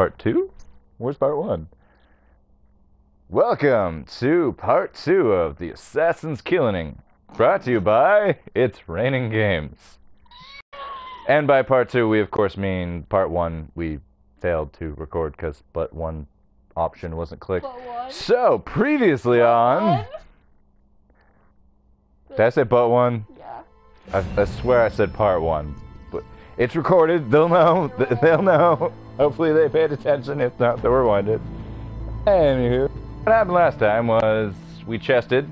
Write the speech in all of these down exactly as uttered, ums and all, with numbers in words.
part two? Where's part one? Welcome to part two of the Assassin's Killening, brought to you by It's Raining Games. And by part two, we of course mean part one. We failed to record because but one option wasn't clicked. So previously but on. One? Did I say part one? Yeah. I, I swear I said part one. But it's recorded. They'll know. They'll know. Hopefully they paid attention. If not, they'll rewind it. Anywho, what happened last time was we chested.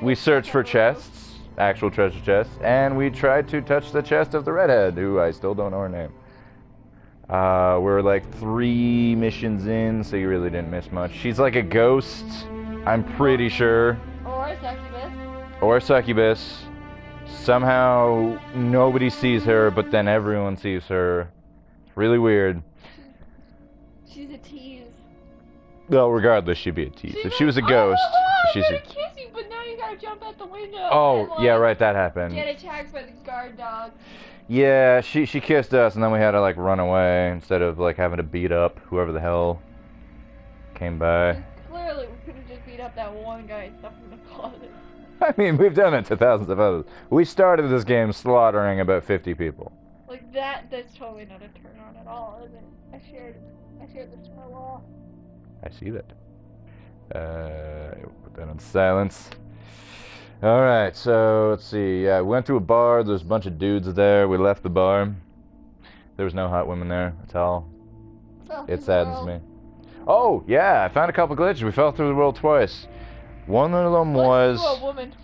We searched for chests, actual treasure chests, and we tried to touch the chest of the redhead, who I still don't know her name. Uh, we're like three missions in, so you really didn't miss much. She's like a ghost, I'm pretty sure. Or a succubus. Or a succubus. Somehow nobody sees her, but then everyone sees her. It's really weird. She's a tease. Well, regardless, she'd be a tease. She's if she was a ghost, oh, oh, she's a kiss you, but now you gotta jump out the window. Oh, yeah, right, that happened. Get attacked by the guard dog. Yeah, she she kissed us, and then we had to like run away instead of like having to beat up whoever the hell came by. And clearly, we could have just beat up that one guy stuck in the closet. I mean, we've done it to thousands of others. We started this game slaughtering about fifty people. Like that, that's totally not a turn on at all, is it? I shared, I shared this with my wall. I see that. Uh, put that on silence. All right, so let's see. Yeah, we went to a bar. There's a bunch of dudes there. We left the bar. There was no hot women there at all. It saddens me. Oh yeah, I found a couple glitches. We fell through the world twice. One of them was a woman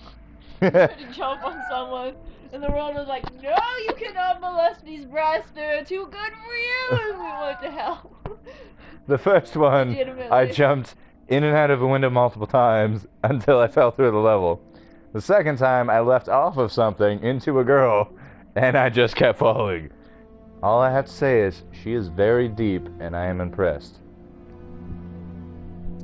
trying to jump on someone, and the world was like, "No, you cannot molest these brats. They're too good for you." And we went to hell. The first one, I jumped in and out of a window multiple times until I fell through the level. The second time, I left off of something into a girl, and I just kept falling. All I have to say is, she is very deep, and I am impressed.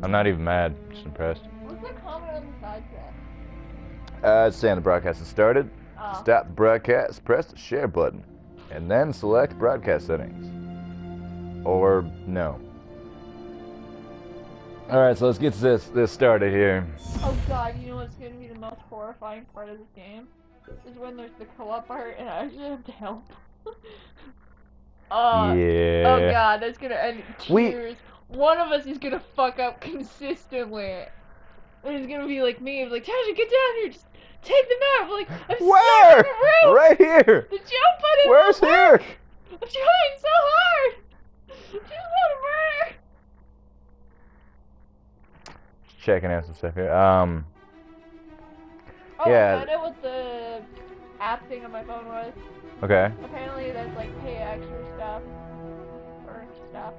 I'm not even mad, just impressed. What's the comment on the side chat? Uh, it's saying the broadcast has started. Oh. Stop broadcast, press the share button, and then select broadcast settings. Or no. Alright, so let's get this this started here. Oh god, you know what's going to be the most horrifying part of this game? Is when there's the co-op part and I actually have to help. uh, yeah. Oh god, that's going to end. Cheers. We... One of us is going to fuck up consistently. And it's going to be like me. I'm like, Tasha, get down here. Just take the map. I'm like, I'm Where? stuck in the room. Right here. The jump button. Where's here? Work. I'm trying so hard. I just want to murder. Checking out some stuff here. Um. Oh, yeah. I know what the app thing on my phone was. Okay. Apparently, that's like pay extra stuff. Or stuff.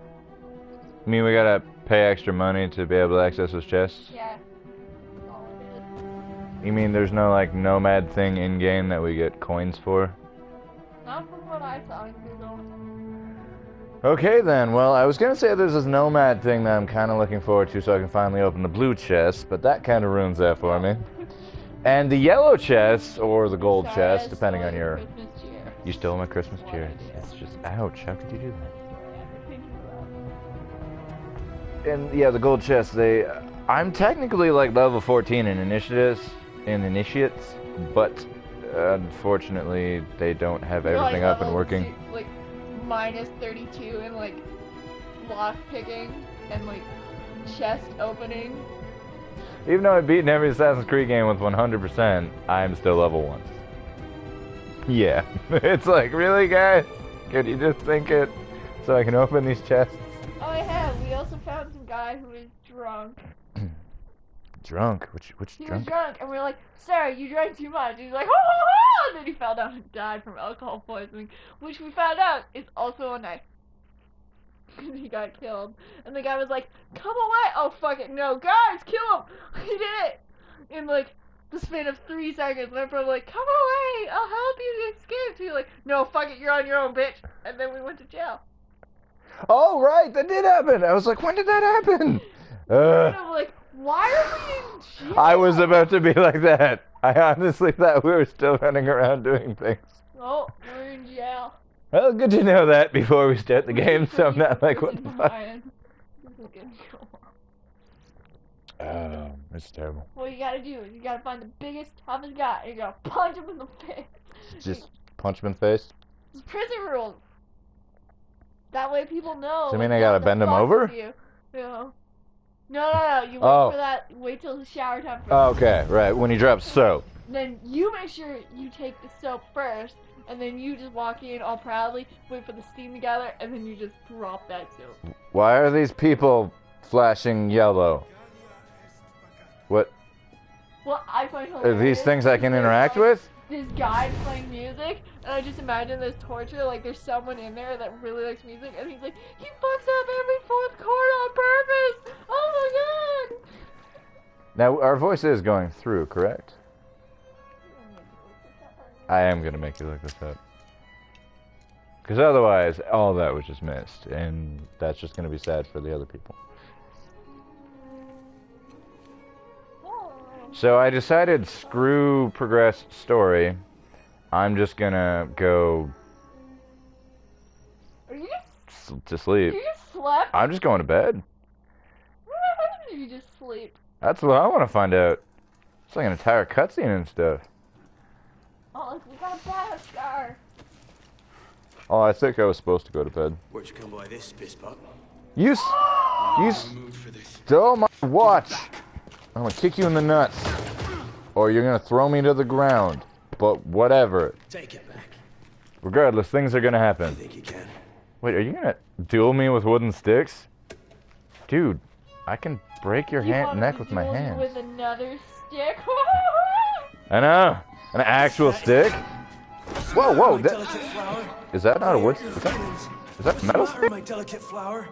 You mean we gotta pay extra money to be able to access those chests? Yeah. That's all it is. You mean there's no like nomad thing in game that we get coins for? Not from what I saw on Google. Okay then, well, I was gonna say there's this nomad thing that I'm kinda looking forward to so I can finally open the blue chest, but that kinda ruins that for me. And the yellow chest, or the gold Sorry, chest, depending on your... Cheer. You stole my Christmas what cheer. It's just, ouch, how could you do that? And yeah, the gold chest, they... I'm technically like level fourteen in initiatives, in initiates, but unfortunately they don't have everything up and working. Like, minus thirty-two and like lock picking and like chest opening. Even though I've beaten every Assassin's Creed game with one hundred percent, I'm still level one. Yeah, it's like, really guys? Could you just think it so I can open these chests? Oh, I have. We also found some guy who is drunk. Drunk? Which which he drunk? He was drunk, and we were like, sir, you drank too much. He's like, ho ho ho! And then he fell down and died from alcohol poisoning, which we found out is also a knife. Because he got killed. And the guy was like, come away! Oh, fuck it, no, guys, kill him! He did it! In, like, the span of three seconds, and everyone was like, come away! I'll help you escape! He was like, no, fuck it, you're on your own, bitch! And then we went to jail. Oh, right, that did happen! I was like, when did that happen? uh. I'm like, why are we in jail? I was about to be like that. I honestly thought we were still running around doing things. Oh, we're in jail. Well, good to know that before we start the game, so I'm not like, what the fuck? Oh, that's terrible. What you gotta do is you gotta find the biggest, toughest guy, and you gotta punch him in the face. Just punch him in the face? It's prison rules. That way people know. Does that mean I gotta bend him over? You. Yeah. No, no, no. You wait oh. for that. Wait till the shower time. First. Okay, right. When he drops soap. Then you make sure you take the soap first, and then you just walk in all proudly, wait for the steam to gather, and then you just drop that soap. Why are these people flashing yellow? What? Well, I find hilarious. Are these things I can interact like, with? This guy's playing music, and I just imagine this torture, like there's someone in there that really likes music, and he's like, he fucks up every fourth chord on purpose! Oh my god! Now, our voice is going through, correct? I am going to make you look this up. Because otherwise, all that was just missed, and that's just going to be sad for the other people. So I decided screw progress story. I'm just gonna go Are you just, to sleep. You just slept? I'm just going to bed. What happened if you just sleep? That's what I want to find out. It's like an entire cutscene and stuff. Oh, look, we got a battle scar. Oh, I think I was supposed to go to bed. Where'd you come by this, Bispot? You, oh, you stole my watch. I'm gonna kick you in the nuts, or you're gonna throw me to the ground. But whatever. Take it back. Regardless, things are gonna happen. I think you can. Wait, are you gonna duel me with wooden sticks, dude? I can break your you hand, neck with my hands. With another stick. I know, an actual stick. Whoa, whoa! That, is that not a wood? Is that, is that metal stick? My delicate flower,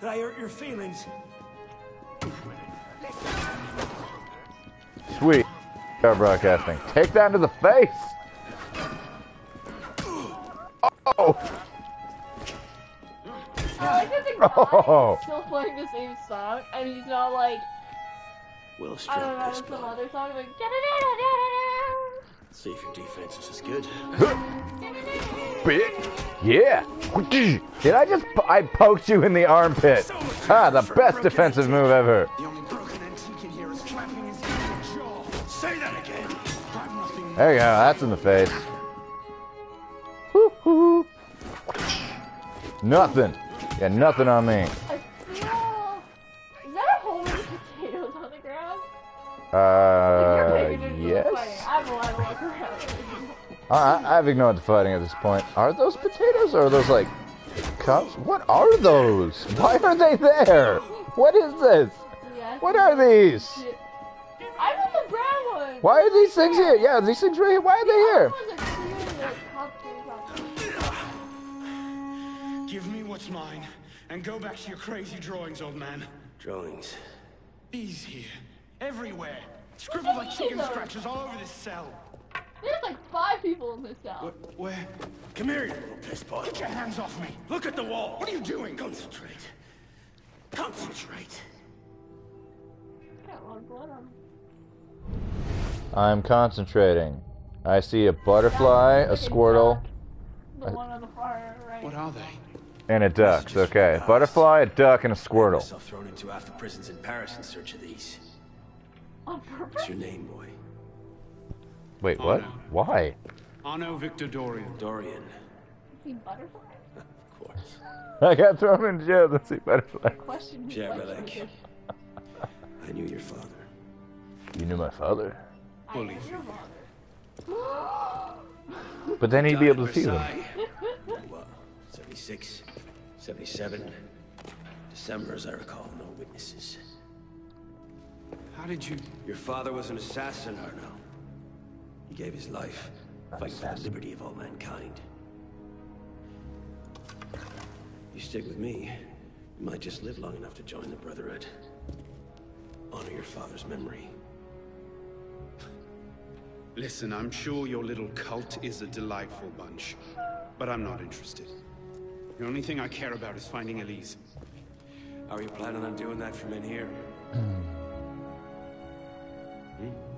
that I hurt your feelings. Sweet. Star broadcasting. Take that to the face! Oh! I like that the guy oh. is still playing the same song, and he's not like, we'll I don't know, some blood. Other song, like, da da da da da. See if your defense is as good. Bitch! Yeah! Did I just po I poked you in the armpit? So ah, the best defensive antique. move ever. The only broken antique in here is clapping his jaw. Say that again. There you go. That's in the face. Woo-hoo. Nothing. Yeah, nothing on me. Is that a whole bunch of potatoes on the ground? Uh, yes. I'm allowed to walk around. Uh, I've ignored the fighting at this point. Are those potatoes or are those, like, cups? What are those? Why are they there? What is this? Yes. What are these? I want the brown ones. Why are these things here? Yeah, these things right here. Why are yeah, they here? Give me what's mine and go back to your crazy drawings, old man. Drawings. These here. Everywhere. Scribbled like chicken those? scratches all over this cell. There's like five people in this cell. Where? Where? Come here, you little piss pot. Get your hands off me. Look at the wall. What are you doing? Concentrate. Concentrate. I'm concentrating. I see a butterfly, a squirtle. The one on the far right. What are they? And a duck. Okay. Butterfly, a duck, and a squirtle. I've thrown into half the prisons in Paris in search of these. On purpose? What's your name, boy? Wait, what? Arno. Why? Arno Victor Dorian. Dorian. Is he Butterfly? Of course. I got thrown in jail to see Butterfly. Question Javelek. I knew your father. You knew my father? Bully. But then he'd be able to see them. Well, seventy-six, seventy-seven, December, as I recall, no witnesses. How did you... Your father was an assassin, Arno. He gave his life, fighting for the liberty of all mankind. You stick with me, you might just live long enough to join the Brotherhood. Honor your father's memory. Listen, I'm sure your little cult is a delightful bunch, but I'm not interested. The only thing I care about is finding Elise. Are you planning on doing that from in here? hmm?